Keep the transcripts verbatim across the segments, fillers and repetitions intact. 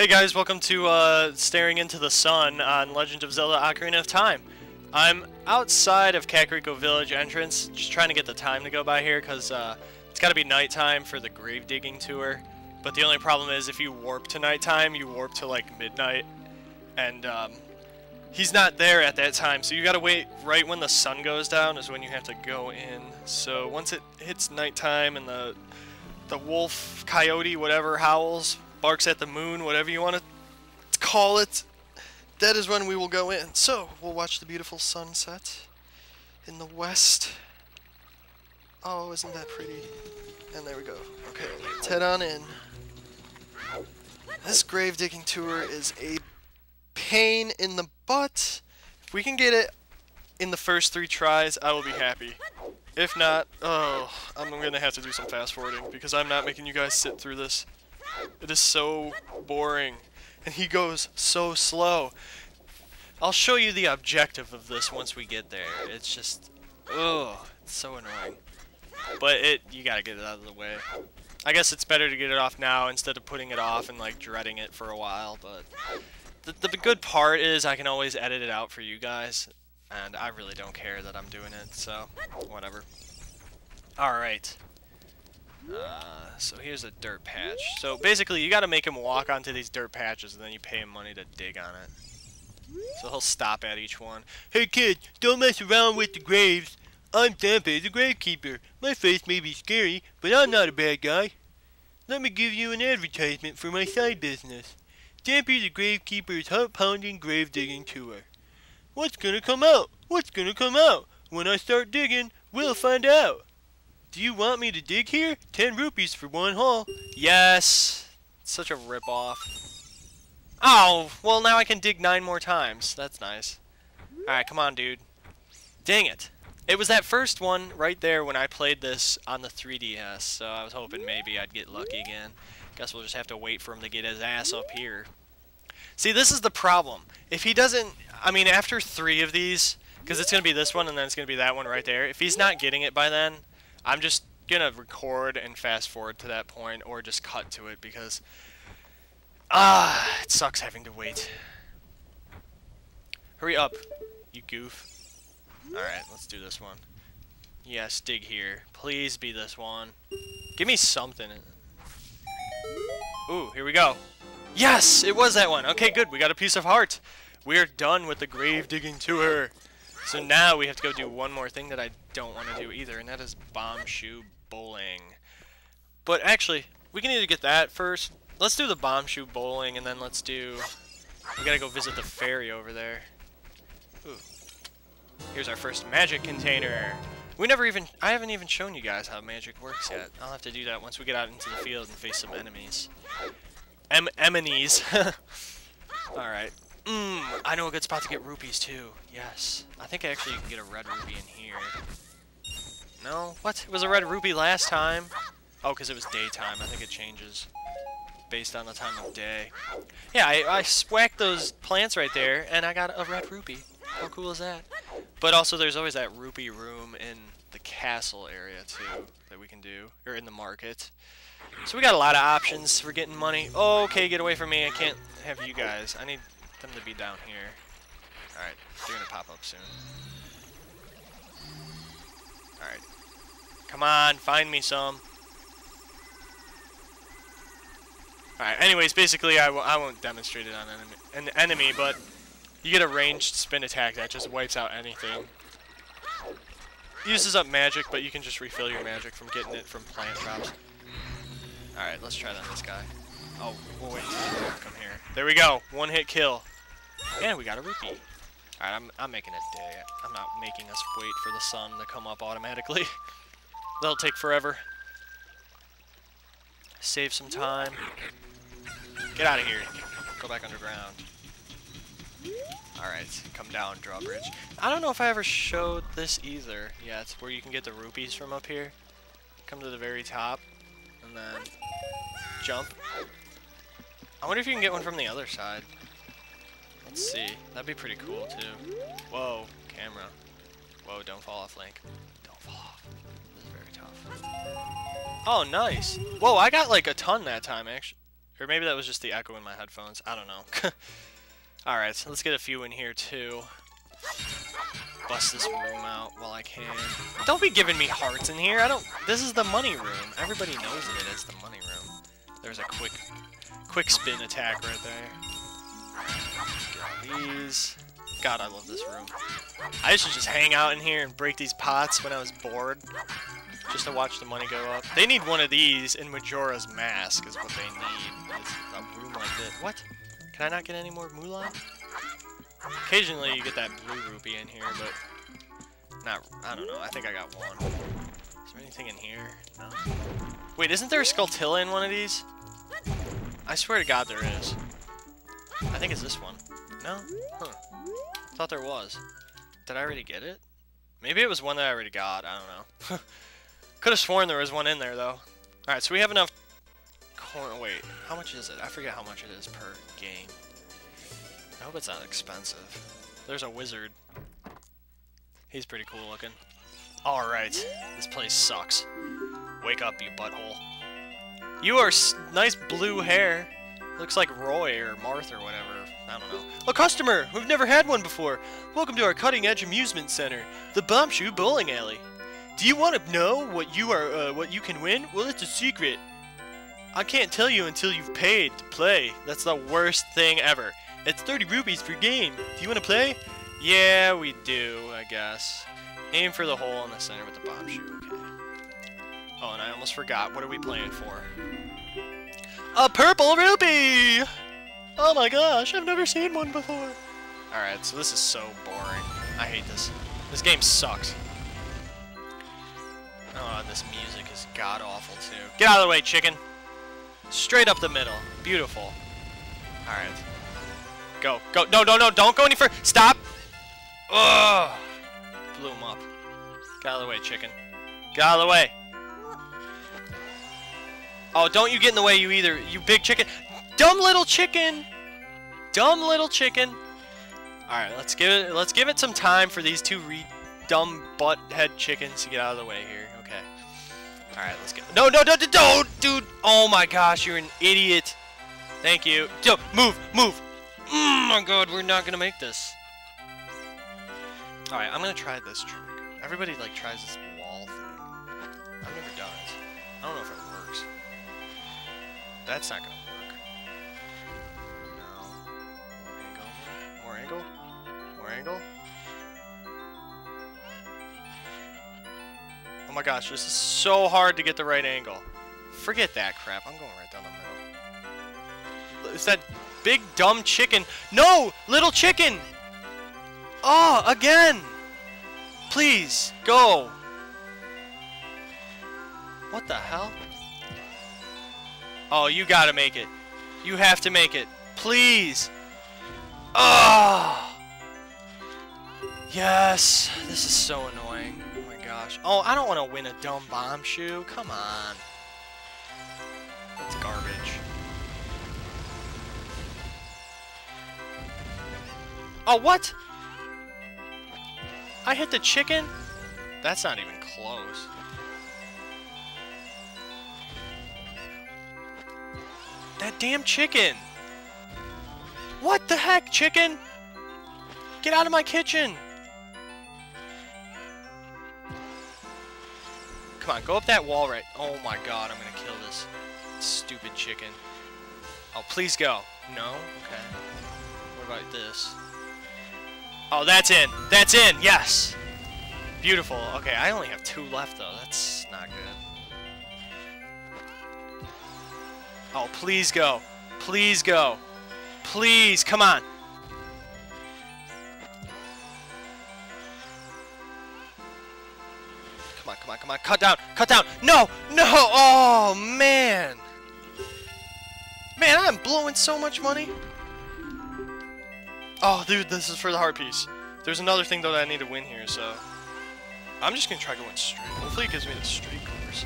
Hey guys, welcome to uh, Staring into the Sun on Legend of Zelda Ocarina of Time. I'm outside of Kakariko Village entrance, just trying to get the time to go by here because uh, it's got to be nighttime for the grave digging tour. But the only problem is if you warp to nighttime, you warp to like midnight, and um, he's not there at that time, so you got to wait right when the sun goes down is when you have to go in. So once it hits nighttime and the, the wolf, coyote, whatever howls, barks at the moon, whatever you want to call it, that is when we will go in. So, we'll watch the beautiful sunset in the west. Oh, isn't that pretty? And there we go. Okay, let's head on in. This grave digging tour is a pain in the butt. If we can get it in the first three tries, I will be happy. If not, oh, I'm going to have to do some fast forwarding because I'm not making you guys sit through this. It is so boring, and he goes so slow. I'll show you the objective of this once we get there. It's just, oh, it's so annoying. But it, you gotta get it out of the way. I guess it's better to get it off now instead of putting it off and like dreading it for a while. But the, the good part is I can always edit it out for you guys, and I really don't care that I'm doing it, so whatever. All right. Uh, so here's a dirt patch. So basically you gotta make him walk onto these dirt patches and then you pay him money to dig on it. So he'll stop at each one. Hey kids, don't mess around with the graves. I'm Stampy, the gravekeeper. My face may be scary, but I'm not a bad guy. Let me give you an advertisement for my side business. Stampy the gravekeeper's heart pounding grave digging tour. What's gonna come out? What's gonna come out? When I start digging, we'll find out. Do you want me to dig here? Ten rupees for one haul. Yes! Such a ripoff. Oh, well now I can dig nine more times. That's nice. Alright, come on, dude. Dang it. It was that first one right there when I played this on the three D S, so I was hoping maybe I'd get lucky again. Guess we'll just have to wait for him to get his ass up here. See, this is the problem. If he doesn't... I mean, after three of these, because it's going to be this one and then it's going to be that one right there, if he's not getting it by then, I'm just gonna record and fast forward to that point or just cut to it because ah, it sucks having to wait. Hurry up, you goof. Alright, let's do this one. Yes, dig here. Please be this one. Give me something. Ooh, here we go. Yes, it was that one. Okay, good. We got a piece of heart. We are done with the grave digging tour. So now we have to go do one more thing that I don't want to do either, and that is Bombchu Bowling. But actually, we can either get that first. Let's do the Bombchu Bowling, and then let's do... we gotta go visit the ferry over there. Ooh. Here's our first magic container. We never even... I haven't even shown you guys how magic works yet. I'll have to do that once we get out into the field and face some enemies. Em... Enemies. Alright. Mmm, I know a good spot to get rupees too. Yes. I think actually you can get a red rupee in here. No? What? It was a red rupee last time? Oh, because it was daytime. I think it changes based on the time of day. Yeah, I, I swacked those plants right there and I got a red rupee. How cool is that? But also there's always that rupee room in the castle area too that we can do. Or in the market. So we got a lot of options for getting money. Okay, get away from me. I can't have you guys. I need... them to be down here. Alright, they're gonna pop up soon. Alright. Come on, find me some. Alright, anyways, basically I, I won't demonstrate it on enemy, an enemy, but you get a ranged spin attack that just wipes out anything. Uses up magic, but you can just refill your magic from getting it from plant drops. Alright, let's try that on this guy. Oh, we'll wait until they come here. There we go. One hit kill. And we got a rupee. Alright, I'm, I'm making it day. I'm not making us wait for the sun to come up automatically. That'll take forever. Save some time. Get out of here. Go back underground. Alright, come down, drawbridge. I don't know if I ever showed this either. Yeah, it's where you can get the rupees from up here. Come to the very top. And then... jump. I wonder if you can get one from the other side. Let's see. That'd be pretty cool, too. Whoa. Camera. Whoa, don't fall off, Link. Don't fall off. This is very tough. Oh, nice. Whoa, I got like a ton that time, actually. Or maybe that was just the echo in my headphones. I don't know. Alright, so let's get a few in here too. Bust this room out while I can. Don't be giving me hearts in here. I don't... This is the money room. Everybody knows that it is the money room. There's a quick quick spin attack right there. Get these. God, I love this room. I used to just hang out in here and break these pots when I was bored. Just to watch the money go up. They need one of these in Majora's Mask is what they need. It's a room like this. What? Can I not get any more Mulan? Occasionally you get that blue rupee in here, but not, I don't know, I think I got one. Is there anything in here? No. Wait, isn't there a Skulltilla in one of these? I swear to God there is. I think it's this one. No? Huh. Thought there was. Did I already get it? Maybe it was one that I already got, I don't know. Could have sworn there was one in there though. Alright, so we have enough corn. Wait, how much is it? I forget how much it is per game. I hope it's not expensive. There's a wizard. He's pretty cool looking. Alright, this place sucks. Wake up, you butthole. You are s nice blue hair. Looks like Roy or Martha or whatever. I don't know. A customer! We've never had one before! Welcome to our cutting-edge amusement center, the Bombchu Bowling Alley. Do you want to know what you are, uh, what you can win? Well, it's a secret. I can't tell you until you've paid to play. That's the worst thing ever. It's thirty rupees per game. Do you want to play? Yeah, we do, I guess. Aim for the hole in the center with the bomb shoe. Okay. Oh, and I almost forgot. What are we playing for? A purple rupee! Oh my gosh, I've never seen one before. Alright, so this is so boring. I hate this. This game sucks. Oh, this music is god-awful, too. Get out of the way, chicken! Straight up the middle. Beautiful. Alright. Go. Go. No, no, no, don't go any further. Stop! Ugh! Blew him up. Get out of the way, chicken. Get out of the way! Oh, don't you get in the way, you either, you big chicken! Dumb little chicken! Dumb little chicken! Alright, let's give it, let's give it some time for these two re- dumb butt-head chickens to get out of the way here. Okay. Alright, let's get... No, no, no, no, don't! Dude! Oh my gosh, you're an idiot! Thank you. Don't, move! Move! Oh my god, we're not gonna make this. Alright, I'm gonna try this trick. Everybody, like, tries this wall thing. I've never done it. I don't know if it works. That's not gonna work. No. More angle? More angle? More angle? Oh my gosh, this is so hard to get the right angle. Forget that crap. I'm going right down the middle. It's that big dumb chicken. No! Little chicken! Oh, again! Please, go! What the hell? Oh, you gotta make it. You have to make it. Please! Oh! Yes! This is so annoying. Oh, I don't want to win a dumb bomb shoe. Come on. That's garbage. Oh, what? I hit the chicken? That's not even close. That damn chicken. What the heck, chicken? Get out of my kitchen. Come on, go up that wall right... Oh my god, I'm gonna kill this stupid chicken. Oh, please go. No? Okay. What about this? Oh, that's in! That's in! Yes! Beautiful. Okay, I only have two left, though. That's not good. Oh, please go. Please go. Please, come on! Come on, come on, cut down, cut down. No, no, oh, man. Man, I'm blowing so much money. Oh, dude, this is for the heart piece. There's another thing, though, that I need to win here, so. I'm just going to try going straight. Hopefully it gives me the straight course.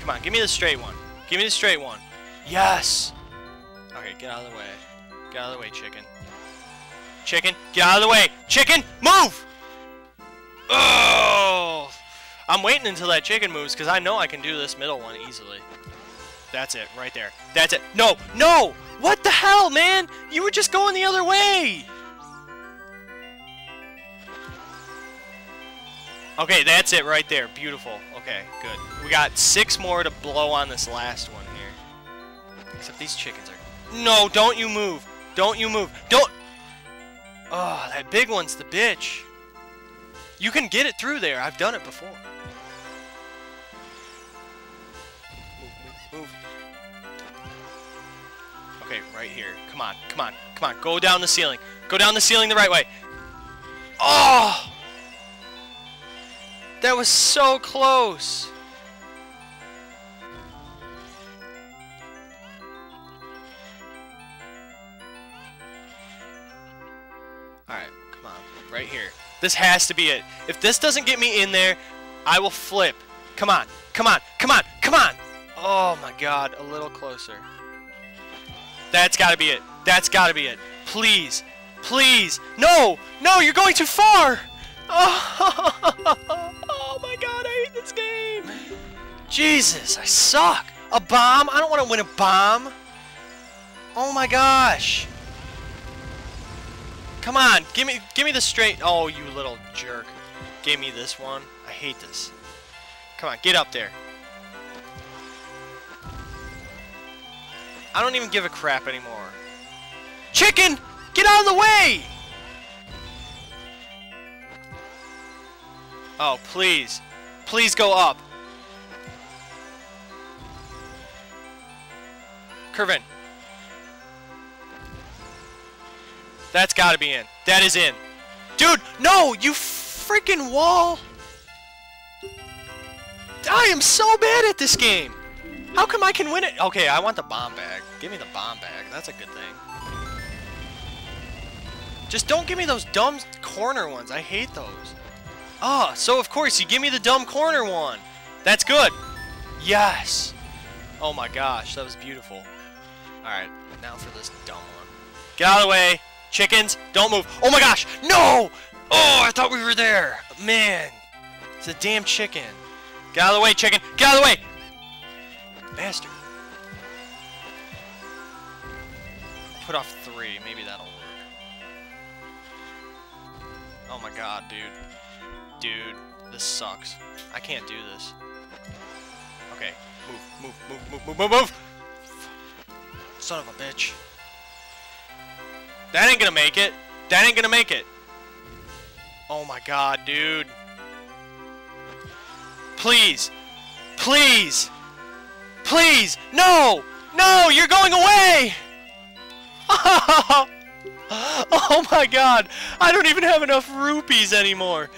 Come on, give me the straight one. Give me the straight one. Yes. Okay, get out of the way. Get out of the way, chicken. Chicken, get out of the way. Chicken, move. Oh. I'm waiting until that chicken moves, because I know I can do this middle one easily. That's it, right there. That's it. No! No! What the hell, man? You were just going the other way! Okay, that's it right there. Beautiful. Okay, good. We got six more to blow on this last one here. Except these chickens are... No, don't you move! Don't you move! Don't... Oh, that big one's the bitch. You can get it through there. I've done it before. Move, move, move. Okay, right here. Come on, come on, come on. Go down the ceiling. Go down the ceiling the right way. Oh! That was so close. Alright, come on. Right here. This has to be it. If this doesn't get me in there, I will flip. Come on, come on, come on, come on! Oh my god, a little closer. That's gotta be it. That's gotta be it. Please. Please. No! No, you're going too far! Oh, oh my god, I hate this game! Jesus, I suck! A bomb? I don't want to win a bomb! Oh my gosh! Come on, give me give me the straight... Oh, you little jerk. Give me this one. I hate this. Come on, get up there. I don't even give a crap anymore. Chicken! Get out of the way! Oh, please. Please go up. Curve in. That's gotta be in. That is in. Dude, no! You freaking wall! I am so bad at this game! How come I can win it? Okay, I want the bomb bag. Give me the bomb bag. That's a good thing. Just don't give me those dumb corner ones. I hate those. Ah, oh, so of course you give me the dumb corner one. That's good. Yes! Oh my gosh, that was beautiful. Alright, now for this dumb one. Get out of the way! Chickens, don't move. Oh my gosh, no! Oh, I thought we were there. Man, it's a damn chicken. Get out of the way, chicken. Get out of the way! Bastard. Put off three, maybe that'll work. Oh my god, dude. Dude, this sucks. I can't do this. Okay, move, move, move, move, move, move, move! Son of a bitch. That ain't gonna make it. That ain't gonna make it. Oh my god, dude. Please. Please. Please. No. No, you're going away. Oh my god. I don't even have enough rupees anymore.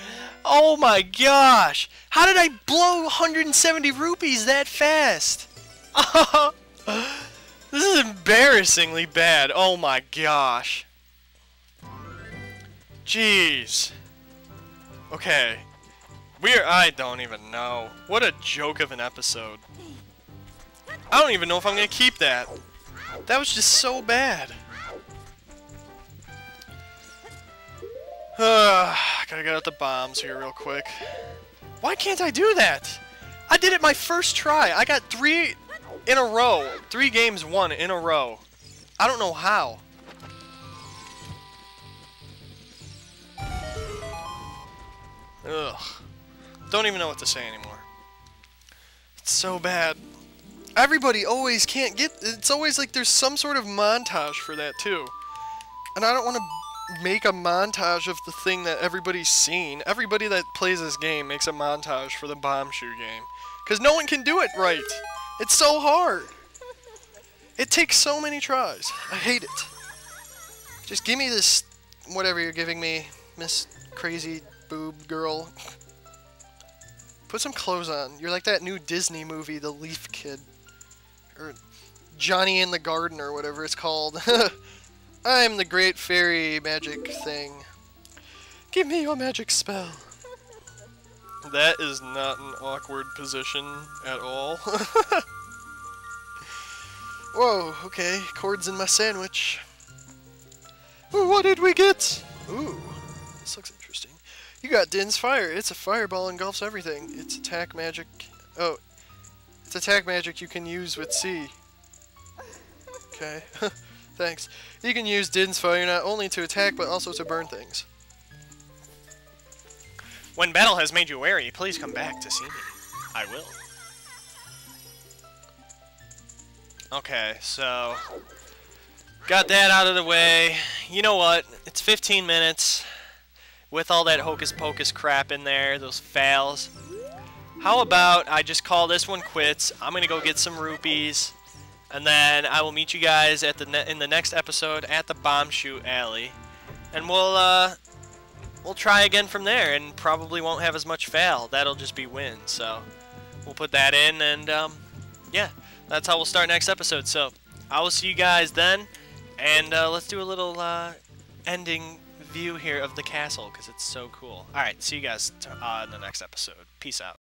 Oh my gosh. How did I blow one hundred seventy rupees that fast? This is embarrassingly bad. Oh my gosh. Jeez. Okay. We're... I don't even know. What a joke of an episode. I don't even know if I'm gonna keep that. That was just so bad. Uh, gotta get out the bombs here real quick. Why can't I do that? I did it my first try. I got three in a row. Three games won in a row. I don't know how. Ugh. Don't even know what to say anymore. It's so bad. Everybody always can't get... It's always like there's some sort of montage for that too. And I don't want to make a montage of the thing that everybody's seen. Everybody that plays this game makes a montage for the Bombchu game. Because no one can do it right. It's so hard. It takes so many tries. I hate it. Just give me this... Whatever you're giving me, Miss Crazy Boob Girl. Put some clothes on. You're like that new Disney movie, The Leaf Kid. Or Johnny and the Garden, or whatever it's called. I'm the great fairy magic thing. Give me your magic spell. That is not an awkward position at all. Whoa, okay. Cords in my sandwich. What did we get? Ooh, this looks interesting. You got Din's Fire. It's a fireball, engulfs everything. It's attack magic. Oh, it's attack magic you can use with C. Okay. Thanks. You can use Din's Fire not only to attack, but also to burn things. When battle has made you wary, please come back to see me. I will. Okay, so... got that out of the way. You know what? It's fifteen minutes. With all that hocus pocus crap in there, those fails. How about I just call this one quits? I'm gonna go get some rupees, and then I will meet you guys at the ne in the next episode at the Bombchu Alley, and we'll uh, we'll try again from there, and probably won't have as much fail. That'll just be win. So we'll put that in, and um, yeah, that's how we'll start next episode. So I will see you guys then, and uh, let's do a little uh, ending view here of the castle because it's so cool. All right, see you guys t uh, in the next episode. Peace out.